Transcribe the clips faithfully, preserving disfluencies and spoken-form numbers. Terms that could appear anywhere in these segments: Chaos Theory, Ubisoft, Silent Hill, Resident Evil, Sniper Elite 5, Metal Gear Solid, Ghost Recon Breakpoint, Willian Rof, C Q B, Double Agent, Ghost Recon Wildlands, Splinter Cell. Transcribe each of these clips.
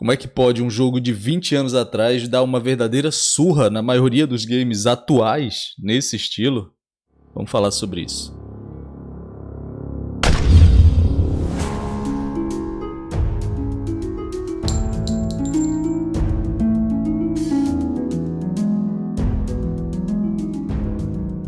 Como é que pode um jogo de vinte anos atrás dar uma verdadeira surra na maioria dos games atuais nesse estilo? Vamos falar sobre isso.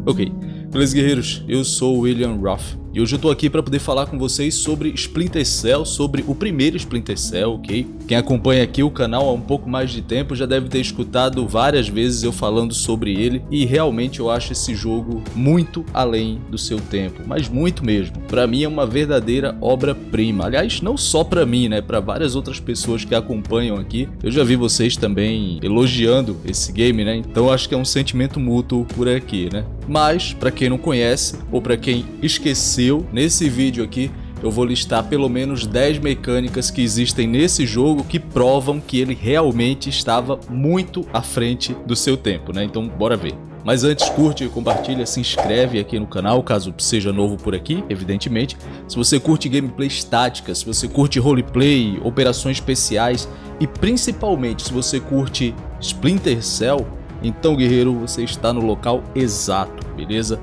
Ok, beleza, guerreiros? Eu sou o Willian Rof e hoje eu tô aqui para poder falar com vocês sobre Splinter Cell, sobre o primeiro Splinter Cell, ok? Quem acompanha aqui o canal há um pouco mais de tempo já deve ter escutado várias vezes eu falando sobre ele, e realmente eu acho esse jogo muito além do seu tempo, mas muito mesmo. Para mim é uma verdadeira obra-prima. Aliás, não só para mim, né? Para várias outras pessoas que acompanham aqui. Eu já vi vocês também elogiando esse game, né? Então acho que é um sentimento mútuo por aqui, né? Mas para quem não conhece ou para quem esqueceu, nesse vídeo aqui eu vou listar pelo menos dez mecânicas que existem nesse jogo que provam que ele realmente estava muito à frente do seu tempo, né? Então bora ver. Mas antes, curte, compartilha, se inscreve aqui no canal, caso seja novo por aqui, evidentemente. Se você curte gameplays táticas, se você curte roleplay, operações especiais e principalmente se você curte Splinter Cell, então, guerreiro, você está no local exato, beleza?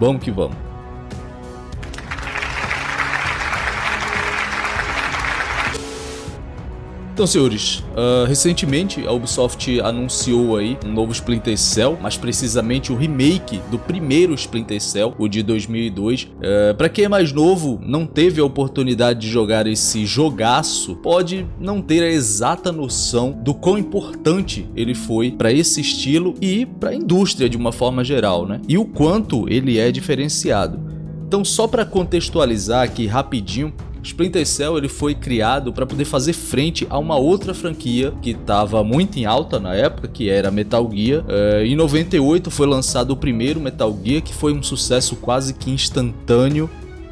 Vamos que vamos. Então, senhores, uh, recentemente a Ubisoft anunciou aí um novo Splinter Cell, mais precisamente o remake do primeiro Splinter Cell, o de dois mil e dois. Uh, para quem é mais novo, não teve a oportunidade de jogar esse jogaço, pode não ter a exata noção do quão importante ele foi para esse estilo e para a indústria de uma forma geral, né? E o quanto ele é diferenciado. Então, só para contextualizar aqui rapidinho, Splinter Cell ele foi criado para poder fazer frente a uma outra franquia que estava muito em alta na época, que era Metal Gear. É, em noventa e oito foi lançado o primeiro Metal Gear, que foi um sucesso quase que instantâneo.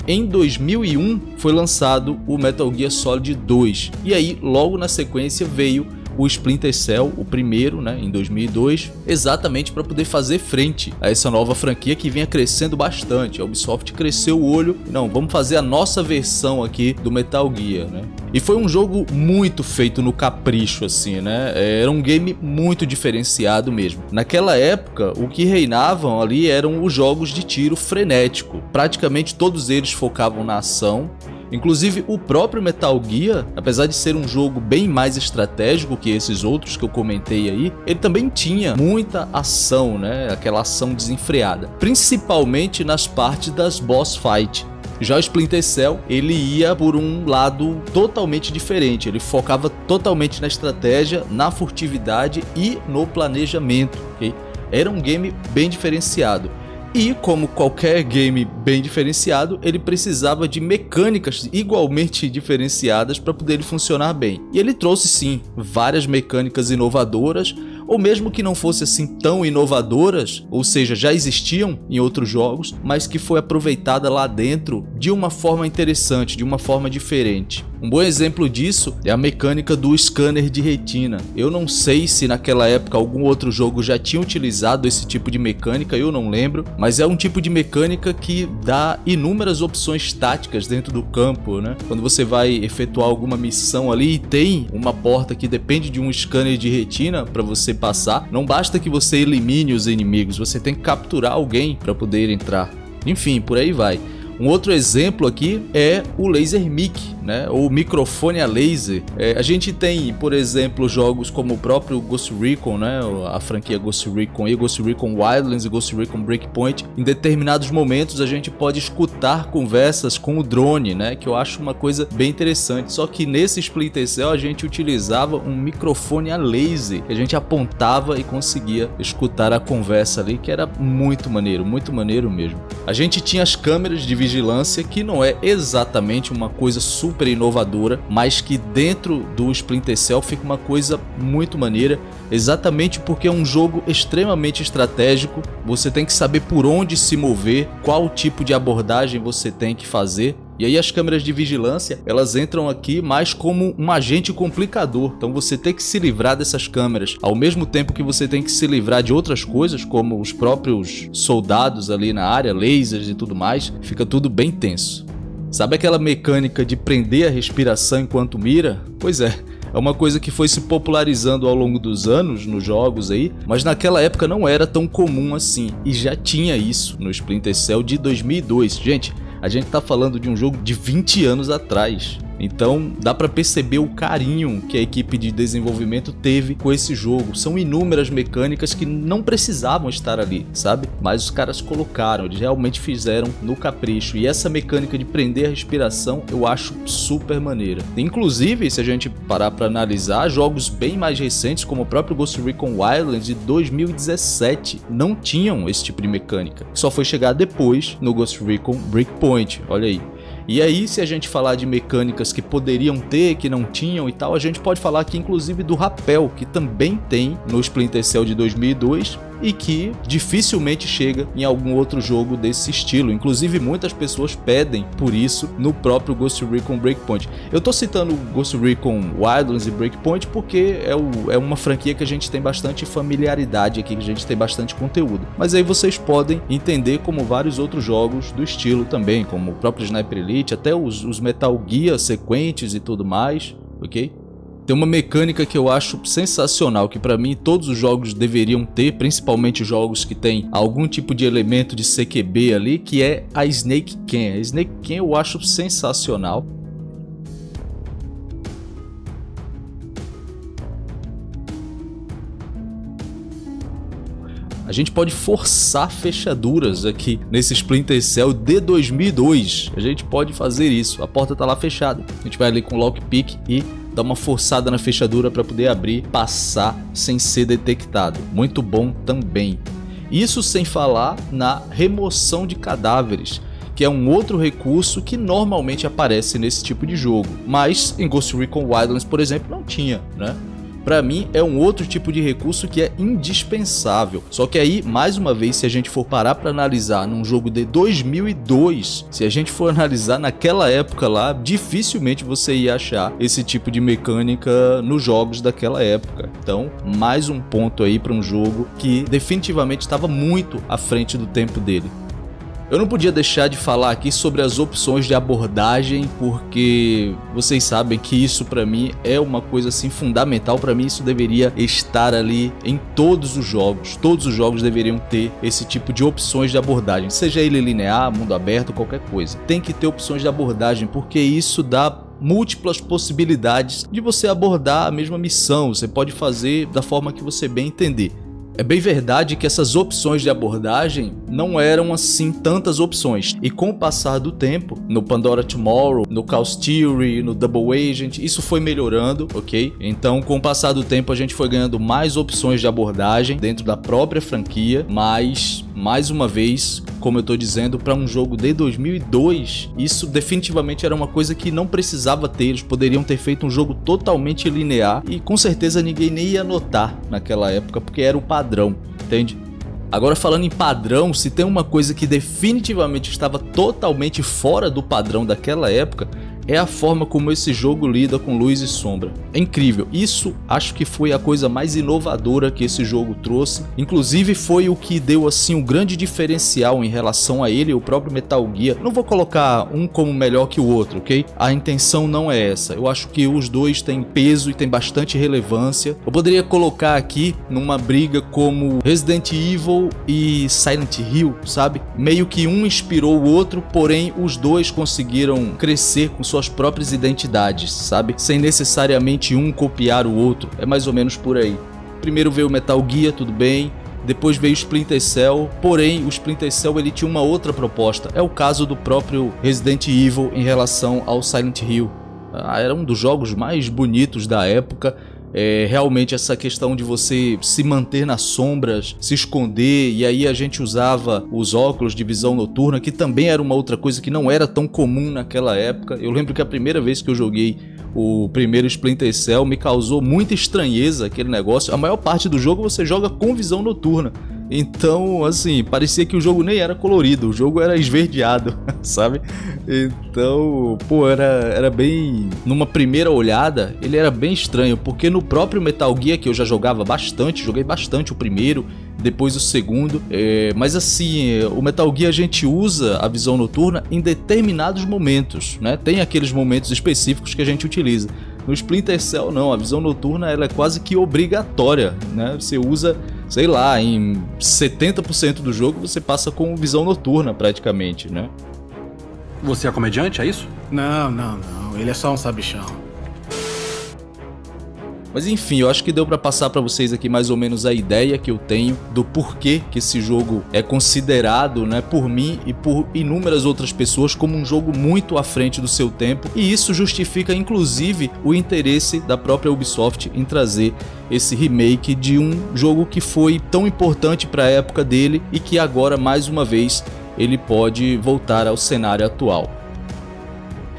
Em dois mil e um foi lançado o Metal Gear Solid dois, e aí logo na sequência veio o Splinter Cell, o primeiro, né, em dois mil e dois, exatamente para poder fazer frente a essa nova franquia que vinha crescendo bastante. A Ubisoft cresceu o olho, não, vamos fazer a nossa versão aqui do Metal Gear, né? E foi um jogo muito feito no capricho, assim, né? Era um game muito diferenciado mesmo. Naquela época, o que reinavam ali eram os jogos de tiro frenético. Praticamente todos eles focavam na ação. Inclusive, o próprio Metal Gear, apesar de ser um jogo bem mais estratégico que esses outros que eu comentei aí, ele também tinha muita ação, né? Aquela ação desenfreada, principalmente nas partes das boss fight. Já o Splinter Cell, ele ia por um lado totalmente diferente, ele focava totalmente na estratégia, na furtividade e no planejamento, okay? Era um game bem diferenciado. E, como qualquer game bem diferenciado, ele precisava de mecânicas igualmente diferenciadas para poder ele funcionar bem. E ele trouxe, sim, várias mecânicas inovadoras, ou mesmo que não fossem assim tão inovadoras, ou seja, já existiam em outros jogos, mas que foi aproveitada lá dentro de uma forma interessante, de uma forma diferente. Um bom exemplo disso é a mecânica do scanner de retina. Eu não sei se naquela época algum outro jogo já tinha utilizado esse tipo de mecânica, eu não lembro, mas é um tipo de mecânica que dá inúmeras opções táticas dentro do campo, né? Quando você vai efetuar alguma missão ali e tem uma porta que depende de um scanner de retina para você passar, não basta que você elimine os inimigos, você tem que capturar alguém para poder entrar. Enfim, por aí vai. Um outro exemplo aqui é o laser mic, né? Ou microfone a laser. É, a gente tem, por exemplo, jogos como o próprio Ghost Recon, né? A franquia Ghost Recon e Ghost Recon Wildlands e Ghost Recon Breakpoint. Em determinados momentos a gente pode escutar conversas com o drone, né? Que eu acho uma coisa bem interessante. Só que nesse Splinter Cell a gente utilizava um microfone a laser, que a gente apontava e conseguia escutar a conversa ali, que era muito maneiro, muito maneiro mesmo. A gente tinha as câmeras de vigilância, que não é exatamente uma coisa super inovadora, mas que dentro do Splinter Cell fica uma coisa muito maneira, exatamente porque é um jogo extremamente estratégico, você tem que saber por onde se mover, qual tipo de abordagem você tem que fazer. E aí as câmeras de vigilância, elas entram aqui mais como um agente complicador. Então você tem que se livrar dessas câmeras, ao mesmo tempo que você tem que se livrar de outras coisas, como os próprios soldados ali na área, lasers e tudo mais. Fica tudo bem tenso. Sabe aquela mecânica de prender a respiração enquanto mira? Pois é, a É uma coisa que foi se popularizando ao longo dos anos nos jogos aí, mas naquela época não era tão comum assim, e já tinha isso no Splinter Cell de dois mil e dois. Gente, a gente tá falando de um jogo de vinte anos atrás. Então dá para perceber o carinho que a equipe de desenvolvimento teve com esse jogo. São inúmeras mecânicas que não precisavam estar ali, sabe? Mas os caras colocaram, eles realmente fizeram no capricho. E essa mecânica de prender a respiração eu acho super maneira. Inclusive, se a gente parar para analisar, jogos bem mais recentes como o próprio Ghost Recon Wildlands de dois mil e dezessete não tinham esse tipo de mecânica. Só foi chegar depois no Ghost Recon Breakpoint, olha aí. E aí, se a gente falar de mecânicas que poderiam ter, que não tinham e tal, a gente pode falar aqui inclusive do rapel, que também tem no Splinter Cell de dois mil e dois e que dificilmente chega em algum outro jogo desse estilo. Inclusive, muitas pessoas pedem por isso no próprio Ghost Recon Breakpoint. Eu tô citando Ghost Recon Wildlands e Breakpoint porque é, o, é uma franquia que a gente tem bastante familiaridade aqui, que a gente tem bastante conteúdo. Mas aí vocês podem entender como vários outros jogos do estilo também, como o próprio Sniper Elite, até os, os Metal Gear sequentes e tudo mais, ok? Tem uma mecânica que eu acho sensacional, que para mim todos os jogos deveriam ter, principalmente jogos que tem algum tipo de elemento de C Q B ali, que é a Snake Can. A Snake Can eu acho sensacional. A gente pode forçar fechaduras aqui nesse Splinter Cell de dois mil e dois. A gente pode fazer isso. A porta tá lá fechada. A gente vai ali com o lockpick e dá uma forçada na fechadura para poder abrir, passar sem ser detectado. Muito bom também. Isso sem falar na remoção de cadáveres, que é um outro recurso que normalmente aparece nesse tipo de jogo. Mas em Ghost Recon Wildlands, por exemplo, não tinha, né? Para mim é um outro tipo de recurso que é indispensável. Só que aí, mais uma vez, se a gente for parar para analisar num jogo de dois mil e dois, se a gente for analisar naquela época lá, dificilmente você ia achar esse tipo de mecânica nos jogos daquela época. Então, mais um ponto aí para um jogo que definitivamente estava muito à frente do tempo dele. Eu não podia deixar de falar aqui sobre as opções de abordagem, porque vocês sabem que isso para mim é uma coisa assim fundamental. Para mim isso deveria estar ali em todos os jogos. Todos os jogos deveriam ter esse tipo de opções de abordagem, seja ele linear, mundo aberto, qualquer coisa. Tem que ter opções de abordagem, porque isso dá múltiplas possibilidades de você abordar a mesma missão. Você pode fazer da forma que você bem entender. É bem verdade que essas opções de abordagem não eram assim tantas opções, e com o passar do tempo, no Pandora Tomorrow, no Chaos Theory, no Double Agent, isso foi melhorando, ok? Então com o passar do tempo a gente foi ganhando mais opções de abordagem dentro da própria franquia, mas mais uma vez, como eu tô dizendo, para um jogo de dois mil e dois, isso definitivamente era uma coisa que não precisava ter. Eles poderiam ter feito um jogo totalmente linear e com certeza ninguém nem ia notar naquela época, porque era o padrão. Padrão, entende? Agora, falando em padrão, se tem uma coisa que definitivamente estava totalmente fora do padrão daquela época, é a forma como esse jogo lida com luz e sombra. É incrível. Isso acho que foi a coisa mais inovadora que esse jogo trouxe. Inclusive foi o que deu assim um grande diferencial em relação a ele e o próprio Metal Gear. Não vou colocar um como melhor que o outro, ok? A intenção não é essa. Eu acho que os dois têm peso e têm bastante relevância. Eu poderia colocar aqui numa briga como Resident Evil e Silent Hill, sabe? Meio que um inspirou o outro, porém os dois conseguiram crescer com sua suas próprias identidades, sabe? Sem necessariamente um copiar o outro. É mais ou menos por aí. Primeiro veio o Metal Gear, tudo bem. Depois veio o Splinter Cell, porém o Splinter Cell ele tinha uma outra proposta. É o caso do próprio Resident Evil em relação ao Silent Hill. Ah, era um dos jogos mais bonitos da época. É, realmente essa questão de você se manter nas sombras, se esconder, e aí a gente usava os óculos de visão noturna, que também era uma outra coisa que não era tão comum naquela época. Eu lembro que a primeira vez que eu joguei o primeiro Splinter Cell me causou muita estranheza aquele negócio. A maior parte do jogo você joga com visão noturna, então assim, parecia que o jogo nem era colorido, o jogo era esverdeado, sabe? Então, pô, era, era bem... Numa primeira olhada, ele era bem estranho, porque no próprio Metal Gear, que eu já jogava bastante, joguei bastante o primeiro, depois o segundo, é, mas assim, o Metal Gear a gente usa a visão noturna em determinados momentos, né? Tem aqueles momentos específicos que a gente utiliza. No Splinter Cell não, a visão noturna ela é quase que obrigatória, né? Você usa, sei lá, em setenta por cento do jogo você passa com visão noturna praticamente, né? Você é comediante, é isso? Não, não, não. Ele é só um sabichão. Mas enfim, eu acho que deu pra passar pra vocês aqui mais ou menos a ideia que eu tenho do porquê que esse jogo é considerado, né, por mim e por inúmeras outras pessoas como um jogo muito à frente do seu tempo, e isso justifica inclusive o interesse da própria Ubisoft em trazer esse remake de um jogo que foi tão importante pra época dele e que agora mais uma vez ele pode voltar ao cenário atual.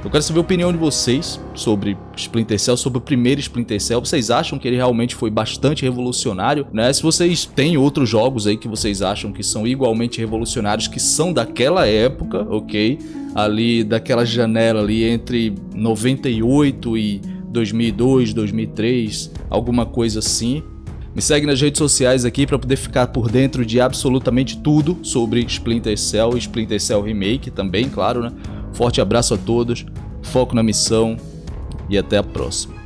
Eu quero saber a opinião de vocês sobre Splinter Cell, sobre o primeiro Splinter Cell. Vocês acham que ele realmente foi bastante revolucionário, né? Se vocês têm outros jogos aí que vocês acham que são igualmente revolucionários, que são daquela época, ok? Ali, daquela janela ali entre noventa e oito e dois mil e dois, dois mil e três, alguma coisa assim. Me segue nas redes sociais aqui para poder ficar por dentro de absolutamente tudo sobre Splinter Cell e Splinter Cell Remake também, claro, né? Forte abraço a todos, foco na missão e até a próxima.